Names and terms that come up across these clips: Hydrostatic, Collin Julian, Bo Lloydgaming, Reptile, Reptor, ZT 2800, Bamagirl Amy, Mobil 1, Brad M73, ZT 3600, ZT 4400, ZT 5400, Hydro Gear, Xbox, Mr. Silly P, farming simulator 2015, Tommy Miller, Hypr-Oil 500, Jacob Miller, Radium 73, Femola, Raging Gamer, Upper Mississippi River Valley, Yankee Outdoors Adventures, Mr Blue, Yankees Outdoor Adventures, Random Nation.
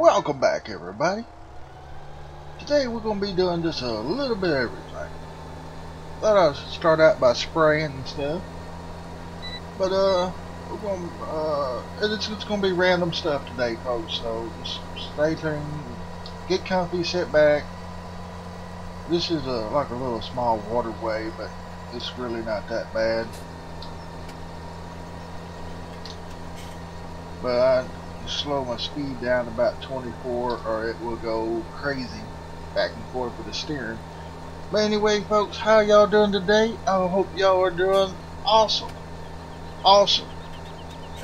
Welcome back, everybody. Today we're going to be doing just a little bit of everything. Thought I'd start out by spraying and stuff, but we're going to it's going to be random stuff today, folks. So just stay tuned, get comfy, sit back. This is like a little small waterway, but it's really not that bad. But I slow my speed down to about 24 or it will go crazy back and forth with the steering. But anyway, folks, how y'all doing today? I hope y'all are doing awesome. Awesome.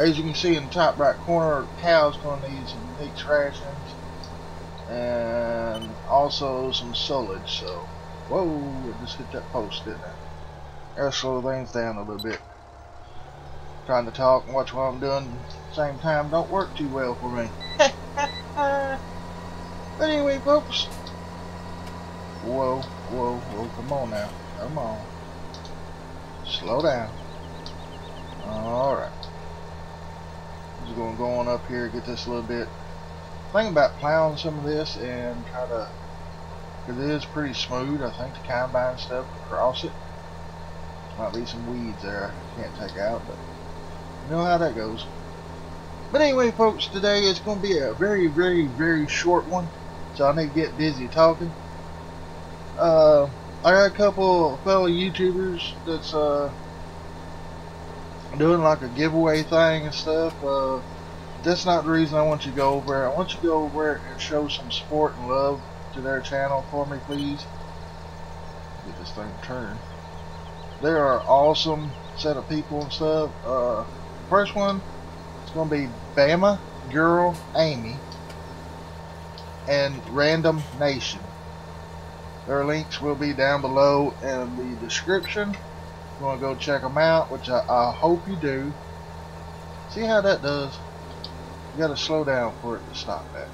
As you can see in the top right corner, Cal's going to need some mixed rations and also some silage. So, whoa, I just hit that post, didn't I? That'll slow things down a little bit. Trying to talk and watch what I'm doing at the same time don't work too well for me. But anyway, folks. Whoa, whoa, whoa, come on now. Come on. Slow down. Alright. Just gonna go on up here, get this a little bit. Think about plowing some of this and try to, because it is pretty smooth, I think the combine stuff across it. Might be some weeds there I can't take out, but you know how that goes. But anyway, folks, today it's going to be a very, very, very short one, so I need to get busy talking. I got a couple fellow YouTubers that's doing like a giveaway thing and stuff. That's not the reason I want you to go over there. I want you to go over there and show some support and love to their channel for me, please. Get this thing turned. They are an awesome set of people and stuff. First one is going to be Bamagirl Amy and Random Nation. Their links will be down below in the description. You want to go check them out, which I hope you do. See how that does? You got to slow down for it to stop that.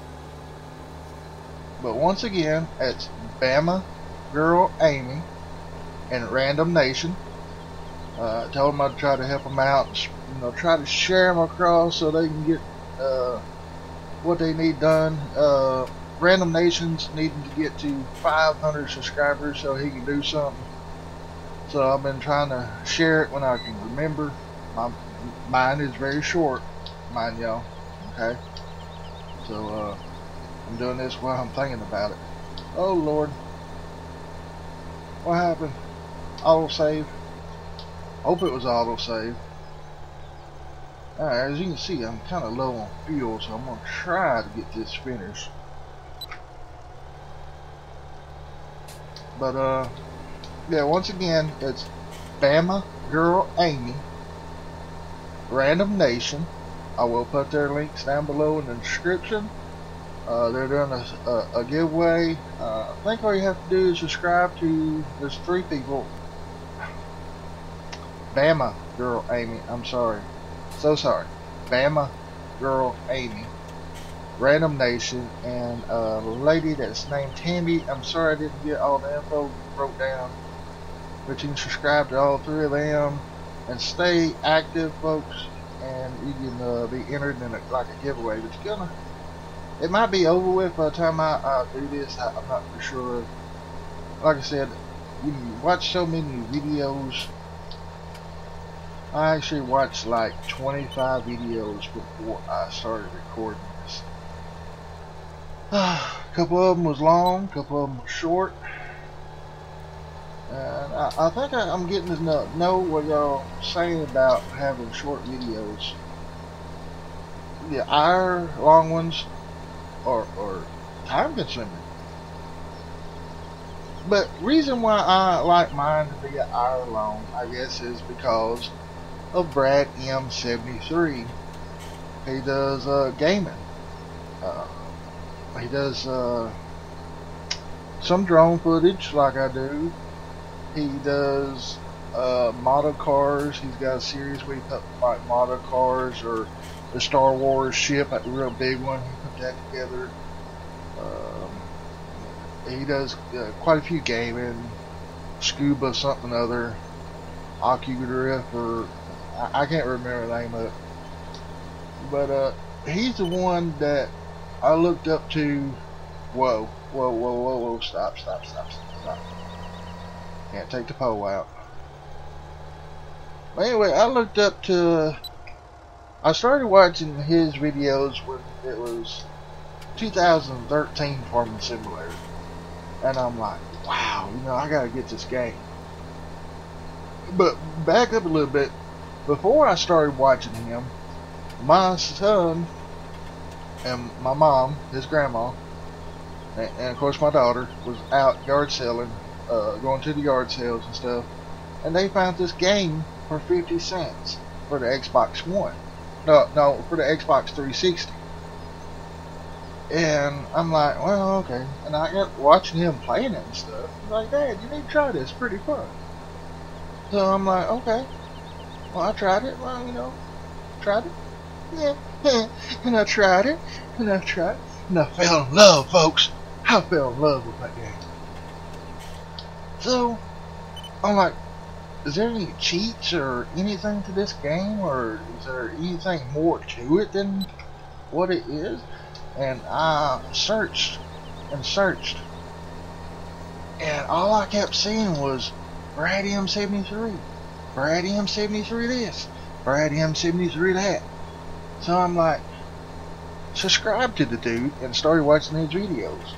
But once again, it's Bamagirl Amy and Random Nation. I told them I'd try to help them out, you know, try to share them across so they can get what they need done. Random Nation's needing to get to 500 subscribers so he can do something. So I've been trying to share it when I can remember. Mine is very short, mind y'all. Okay, so I'm doing this while I'm thinking about it. Oh Lord, what happened? Auto save. Hope it was auto save. Alright, as you can see, I'm kind of low on fuel, so I'm going to try to get this finished. But, yeah, once again, it's Bamagirl Amy, Random Nation. I will put their links down below in the description. They're doing a giveaway. I think all you have to do is subscribe to, there's 3 people. Bamagirl Amy, I'm sorry. So sorry. Bamagirl Amy, Random Nation, and a lady that's named Tammy. I'm sorry I didn't get all the info wrote down. But you can subscribe to all 3 of them and stay active, folks. And you can be entered in like a giveaway. But you're gonna, it might be over with by the time I do this. I'm not for sure. Like I said, you watch so many videos. I actually watched like 25 videos before I started recording this. A couple of them was long, a couple of them was short. And I think I'm getting to know what y'all saying about having short videos. The hour long ones are time consuming. But reason why I like mine to be an hour long, I guess, is because of Brad M73. He does gaming. He does some drone footage like I do. He does model cars. He's got a series where he put like model cars or the Star Wars ship, like a real big one. He put that together. He does quite a few gaming, scuba something or other, ocudrift, or I can't remember the name of it. But he's the one that I looked up to, whoa, stop. Can't take the pole out. But anyway, I looked up to, I started watching his videos when it was 2013 Farming Simulator. And I'm like, wow, you know, I gotta get this game. But back up a little bit, before I started watching him, my son and my mom, his grandma, and of course my daughter, was out yard selling, going to the yard sales and stuff, and they found this game for 50 cents for the Xbox One. No, for the Xbox 360. And I'm like, well, okay. And I kept watching him playing it and stuff. I'm like, Dad, you need to try this. It's pretty fun. So I'm like, okay. Well, I tried it. Well, you know, tried it. Yeah. And I tried it. And I tried it. And I fell in love, folks. I fell in love with that game. So, I'm like, is there any cheats or anything to this game? Or is there anything more to it than what it is? And I searched and searched, and all I kept seeing was Radium 73, Radium 73 this, Radium 73 that. So I'm like, subscribe to the dude and started watching his videos.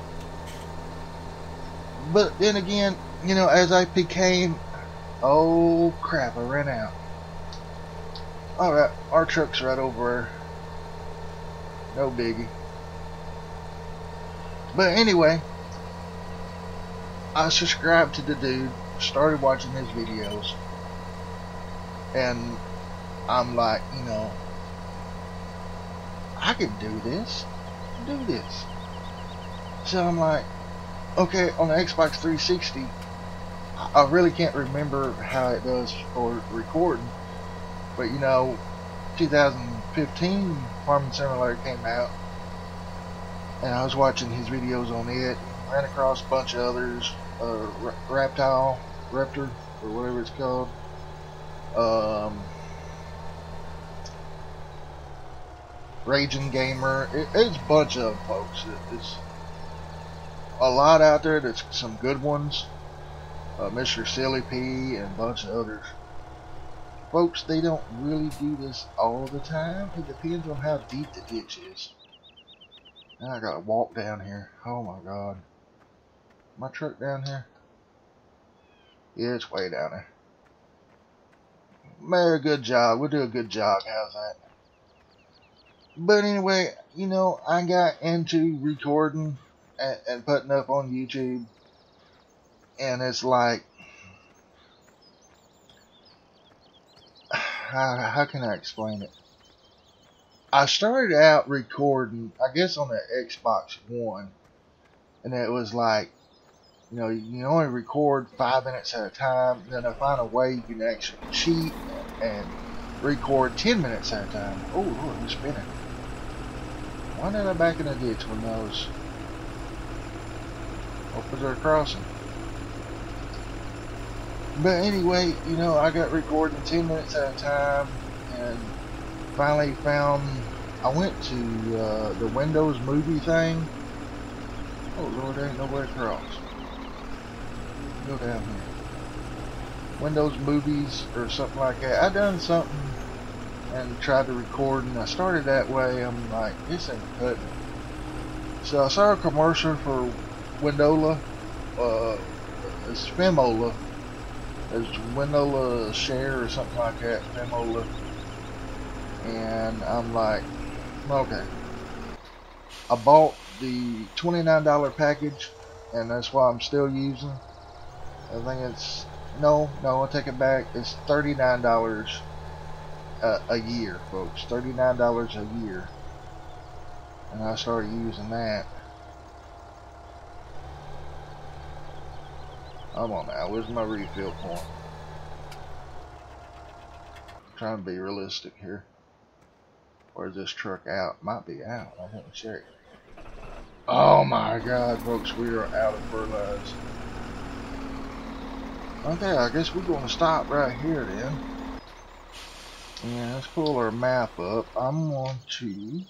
But then again, you know, as I became, oh crap, I ran out. Alright, our truck's right over there. No biggie. But anyway, I subscribed to the dude, started watching his videos, and I'm like, you know, I can do this, So I'm like, okay, on the Xbox 360, I really can't remember how it does for recording, but you know, 2015 Farming Simulator came out, and I was watching his videos on it. Ran across a bunch of others, Reptile, Reptor, or whatever it's called. Raging Gamer. It's a bunch of them, folks. It's a lot out there. There's some good ones. Mr. Silly P and a bunch of others. Folks, they don't really do this all the time. It depends on how deep the ditch is. Now I gotta walk down here. Oh my god. My truck down here? Yeah, it's way down there. Mayor, good job. We'll do a good job. How's that? But anyway, you know, I got into recording and putting up on YouTube. And it's like, how can I explain it? I started out recording, I guess, on the Xbox One, and it was like, you know, you can only record 5 minutes at a time. Then I find a way you can actually cheat and record 10 minutes at a time. Oh, Lord, it's spinning. Why did I back in the ditch when I was over there crossing? But anyway, you know, I got recording 10 minutes at a time, and finally found, I went to the Windows movie thing. Oh Lord, there ain't nowhere to cross. Go down here. Windows movies or something like that. I done something and tried to record, and I started that way. I'm like, this ain't cutting. So I saw a commercial for Windola, it's Femola. It's Windola Share or something like that. Femola. And I'm like, okay. I bought the $29 package, and that's why I'm still using. I think it's, no, I'll take it back. It's $39 a year, folks. $39 a year. And I started using that. Come on now, where's my refill point? I'm trying to be realistic here. Where's this truck out? Might be out. I haven't checked. Oh my god, folks, we are out of fertilizer. Okay, I guess we're gonna stop right here then. And let's pull our map up. I'm going to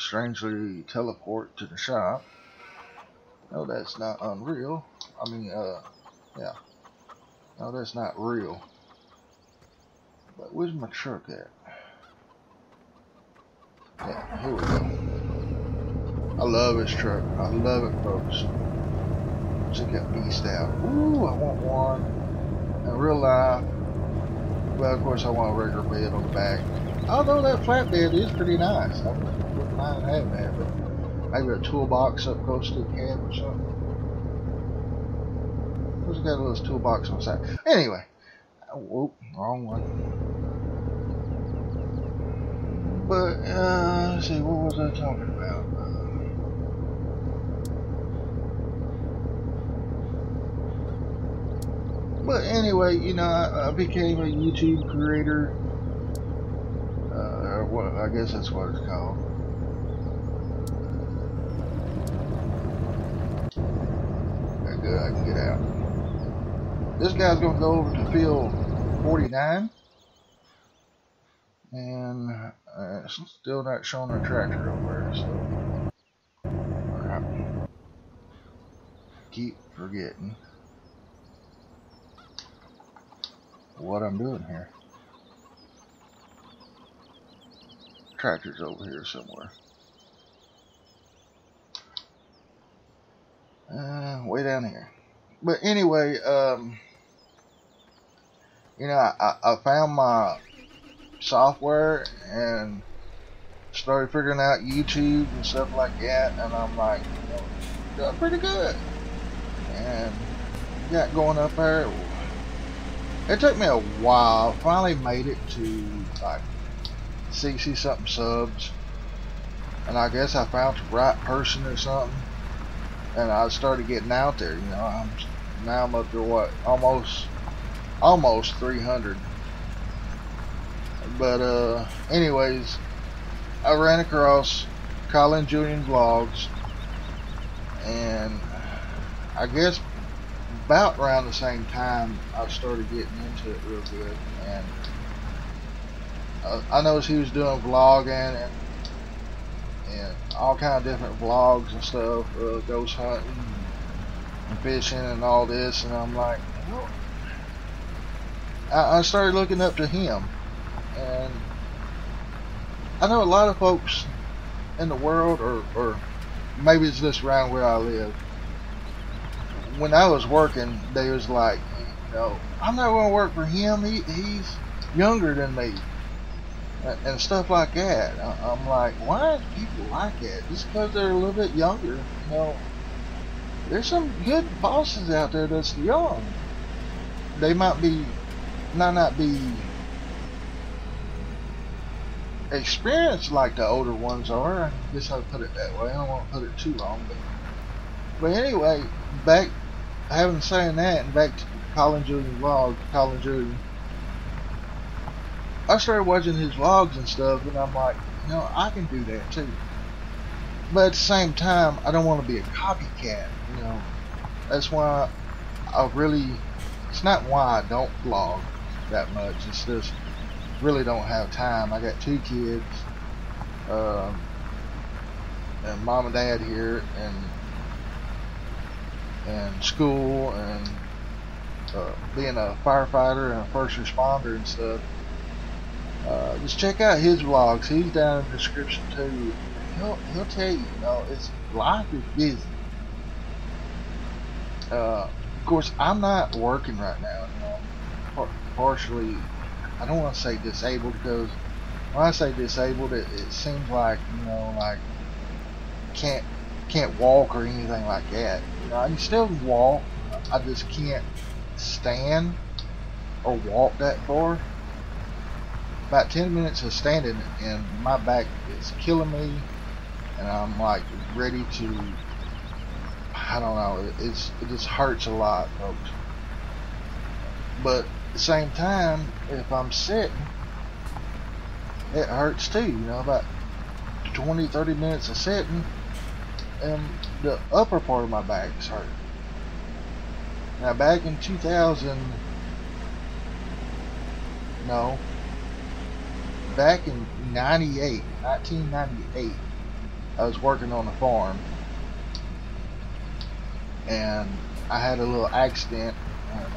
strangely teleport to the shop. No, that's not unreal. I mean, yeah. No, that's not real. But where's my truck at? Yeah, here we go. I love this truck. I love it, folks. Check out Beast Out. Ooh, I want one. In real life, well, of course, I want a regular bed on the back. Although that flatbed is pretty nice. I wouldn't mind having that, but maybe a toolbox up close to the cab or something. Who's got a little toolbox on the side? Anyway. Whoop, wrong one. But, let's see, what was I talking about? But anyway, you know, I became a YouTube creator. Well, I guess that's what it's called. Okay, good, I can get out. This guy's going to go over to field 49. And it's still not showing a tractor over there, so. Alright. Keep forgetting what I'm doing here. Tractor's over here somewhere. Way down here. But anyway, you know, I found my software and started figuring out YouTube and stuff like that, and I'm like, you know, doing pretty good. And got going up there. It took me a while. Finally made it to like 60 something subs, and I guess I found the right person or something, and I started getting out there. You know, I'm up to what, almost 300. But anyways, I ran across Collin Julian Vlogs, and I guess about around the same time I started getting into it real good, and I noticed he was doing vlogging and all kind of different vlogs and stuff, ghost hunting and fishing and all this, and I'm like, well, I started looking up to him. And I know a lot of folks in the world, or maybe it's just around where I live, when I was working, they was like, you know, I'm not going to work for him, he's younger than me, and stuff like that. I'm like, why do people like that? Just because they're a little bit younger, you know. There's some good bosses out there that's young. They might be, not be experienced like the older ones are. I guess I'll put it that way. I don't want to put it too long, but anyway, back, having saying that, and back to Collin Julian Vlog, Collin Julian. I started watching his vlogs and stuff, and I'm like, you know, I can do that too. But at the same time, I don't want to be a copycat, you know. That's why I really, it's not why I don't vlog that much. It's just really don't have time. I got two kids, and mom and dad here, and school, and being a firefighter and a first responder and stuff. Just check out his vlogs. He's down in the description too. He'll tell you, you know, it's, life is busy. Of course, I'm not working right now. You know, partially, I don't want to say disabled, because when I say disabled, it seems like, you know, like can't walk or anything like that. You know, I can still walk. I just can't stand or walk that far. About 10 minutes of standing and my back is killing me, and I'm like ready to, I don't know, it just hurts a lot, folks. But at the same time, if I'm sitting, it hurts too. You know, about 20-30 minutes of sitting, and the upper part of my back is hurting. Now back in 2000, no, back in 1998, I was working on the farm and I had a little accident.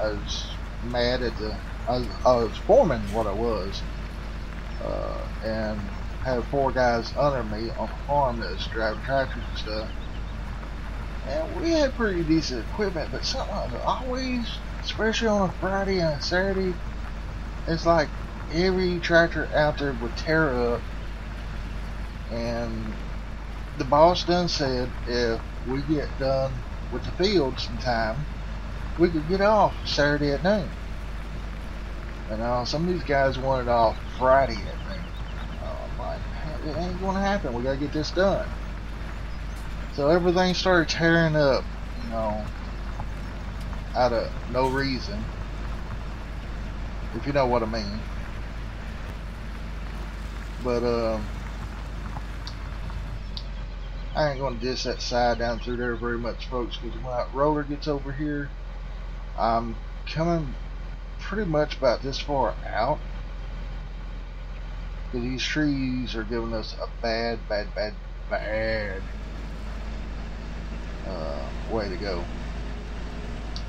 I was mad at the, I was foreman what I was, and had four guys under me on the farm that was driving tractors and stuff, and we had pretty decent equipment, but something like that, always, especially on a Friday and a Saturday, it's like every tractor out there would tear up. And the boss done said, if we get done with the field sometime, we could get off Saturday at noon. And some of these guys wanted off Friday at noon. I'm like, it ain't gonna happen. We gotta get this done. So everything started tearing up, you know, out of no reason, if you know what I mean. But I ain't gonna diss that side down through there very much, folks, because when that roller gets over here, I'm coming pretty much about this far out, because these trees are giving us a bad way to go.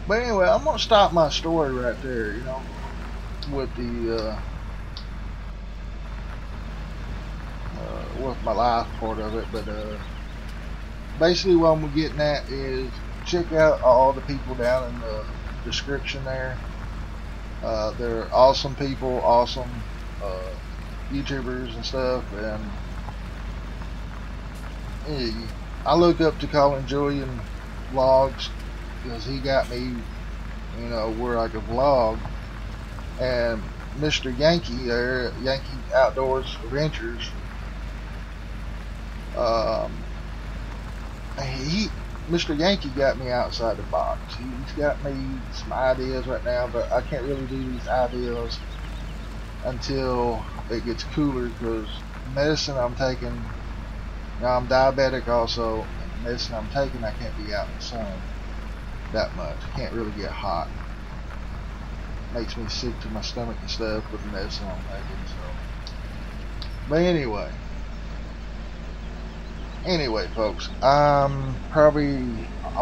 But anyway, I'm gonna stop my story right there, you know, with the with my life part of it. But basically what I'm getting at is, check out all the people down in the description there. They're awesome people, awesome YouTubers and stuff. And yeah, I look up to Collin Julian vlogs because he got me, you know, where I could vlog. And Mr. Yankee there, Yankee Outdoors Adventures, Mr. Yankee got me outside the box. He's got me some ideas right now, but I can't really do these ideas until it gets cooler, because medicine I'm taking, now I'm diabetic also, and medicine I'm taking, I can't be out in the sun that much. I can't really get hot. It makes me sick to my stomach and stuff with the medicine I'm taking. So, but anyway. Anyway, folks, I'm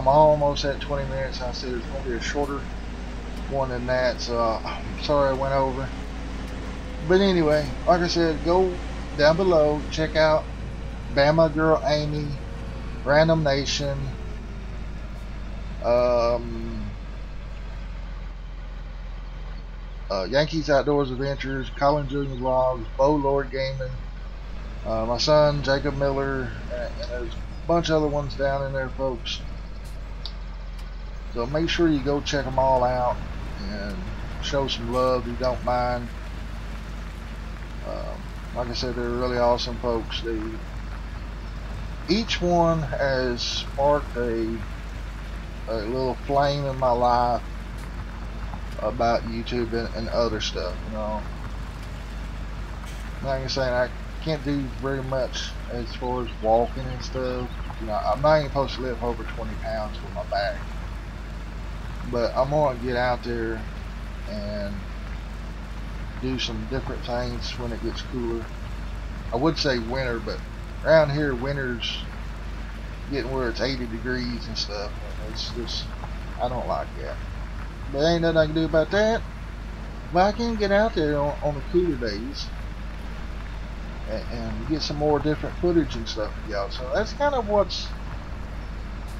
almost at 20 minutes. I said it's going to be a shorter one than that, so I'm sorry I went over. But anyway, like I said, go down below, check out Bamagirl Amy, Random Nation, Yankees Outdoors Adventures, Collin Julian Vlogs, Bo Lloydgaming. My son, Jacob Miller, and there's a bunch of other ones down in there, folks. So make sure you go check them all out and show some love if you don't mind. Like I said, they're really awesome, folks. Each one has sparked a little flame in my life about YouTube and other stuff, you know. Like I'm saying, I can't do very much as far as walking and stuff. You know, I'm not even supposed to lift over 20 pounds with my back, but I'm gonna get out there and do some different things when it gets cooler. I would say winter, but around here winter's getting where it's 80 degrees and stuff. It's just, I don't like that. But ain't nothing I can do about that. But I can get out there on the cooler days and get some more different footage and stuff, y'all. So that's kind of what's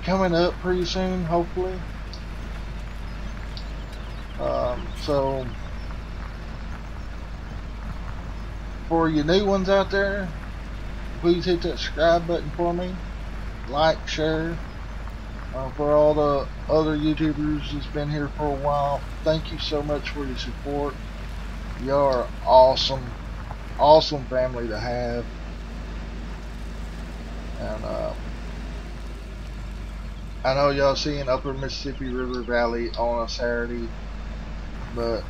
coming up pretty soon, hopefully. So for you new ones out there, please hit that subscribe button for me, like, share. For all the other YouTubers that's been here for a while, thank you so much for your support. Y'all are awesome, awesome family to have. And I know y'all seeing Upper Mississippi River Valley on a Saturday, but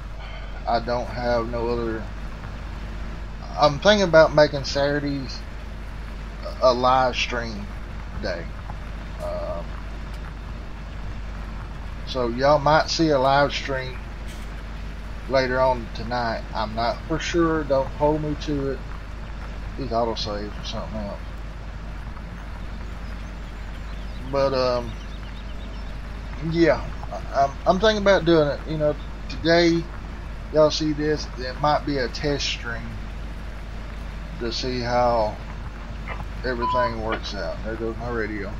I don't have no other. I'm thinking about making Saturdays a live stream day, so y'all might see a live stream later on tonight. I'm not for sure, don't hold me to it. These autosaves or something else. But yeah, I'm thinking about doing it. You know, today y'all see this, it might be a test stream to see how everything works out. There goes my radio.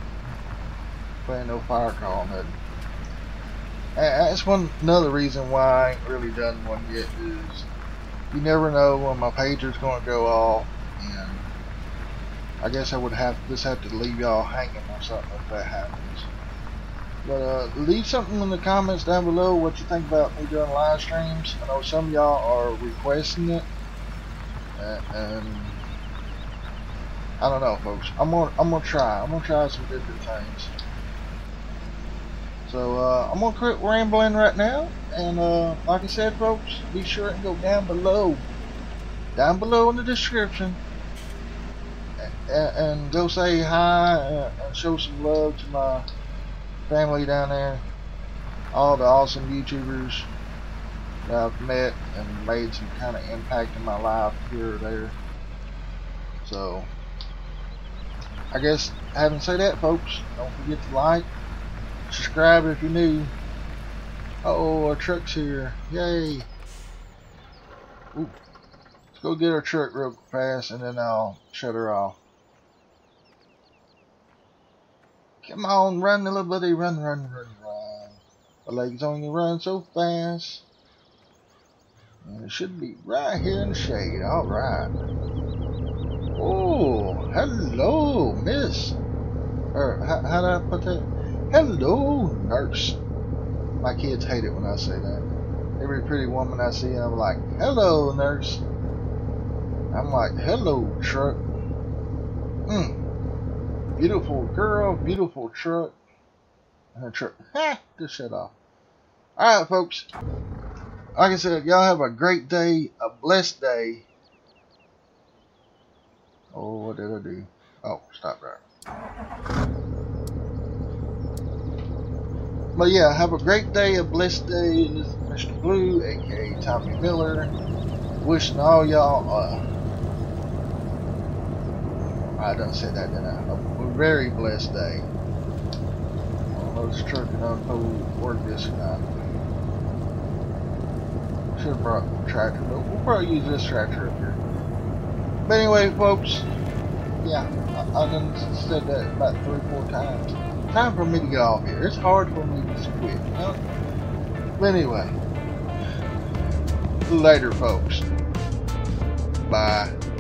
Playing no fire call, nothing. That's one another reason why I ain't really done one yet is you never know when my pager's gonna go off, and I guess I would have to leave y'all hanging or something if that happens. But leave something in the comments down below what you think about me doing live streams. I know some of y'all are requesting it, and I don't know, folks. I'm gonna try. I'm gonna try some different things. So I'm gonna quit rambling right now, and like I said, folks, be sure and go down below in the description, and go say hi and show some love to my family down there, all the awesome YouTubers that I've met and made some kind of impact in my life here or there. So I guess having said that, folks, don't forget to like, subscribe if you're new. Uh oh, our truck's here, yay. Ooh. Let's go get our truck real fast and then I'll shut her off. Come on, run, little buddy, run, run, run, run. My legs only run so fast. And it should be right here in the shade. All right. Oh, hello, miss. Or how do I put that? Hello, nurse. My kids hate it when I say that. Every pretty woman I see, I'm like, hello, nurse. I'm like, hello, truck. Mm. Beautiful girl, beautiful truck. And her truck, just shut off. Alright, folks. Like I said, y'all have a great day, a blessed day. Oh, what did I do? Oh, stop right. But yeah, have a great day, a blessed day. This is Mr. Blue, aka Tommy Miller. Wishing all y'all I done said that, didn't I? A very blessed day. I don't know this truck and unfold work this night. Should have brought the tractor, but we'll probably use this tractor up here. But anyway, folks, yeah, I done said that about 3 or 4 times. Time for me to get off here. It's hard for me to quit, you know? But anyway, later, folks. Bye.